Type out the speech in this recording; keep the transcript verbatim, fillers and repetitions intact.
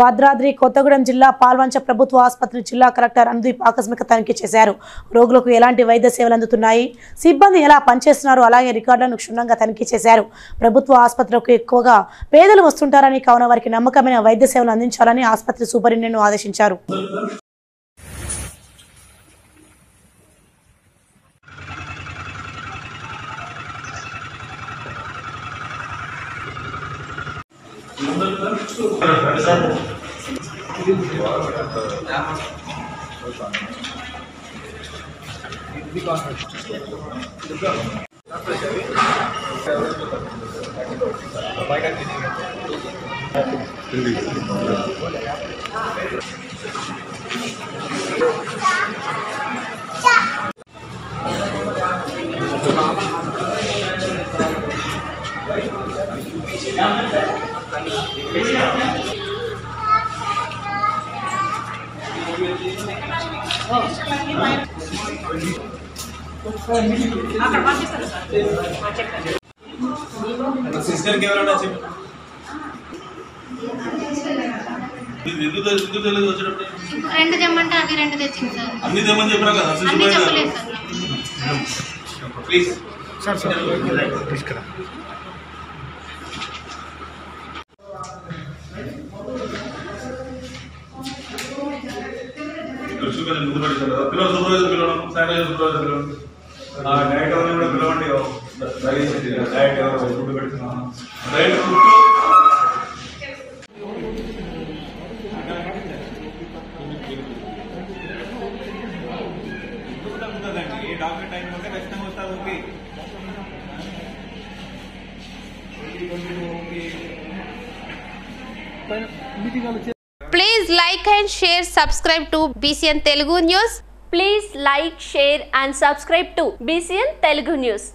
Bhadradri Kothagudem Jilla, Palvancha Prabhutva Aspatri Jilla Collector Anudeep Akasmika Tanikhi Chesaru. Rogulaku Elanti Vaidya Sevalu Andutunnayi. Sibbandi Ela Panichestunnaro Alage Ricardulanu Kshunnanga Tanikhi Chesaru. Prabhutva Aspatraku Ekkuvaga Pedalu Vastuntarani Kavana Variki Nammakamaina Vaidya Sevalu Andinchalani Aspatri Superintendent Adeshincharu. Thank you. Sister camera check. Please. Sir, sir. Sugar and Lugar, Pillows, Saturdays, Pillows, Night of the Pillow, the Night of the Pillow, Night of Please like and share, subscribe to B C N Telugu News. Please like, share and subscribe to B C N Telugu News.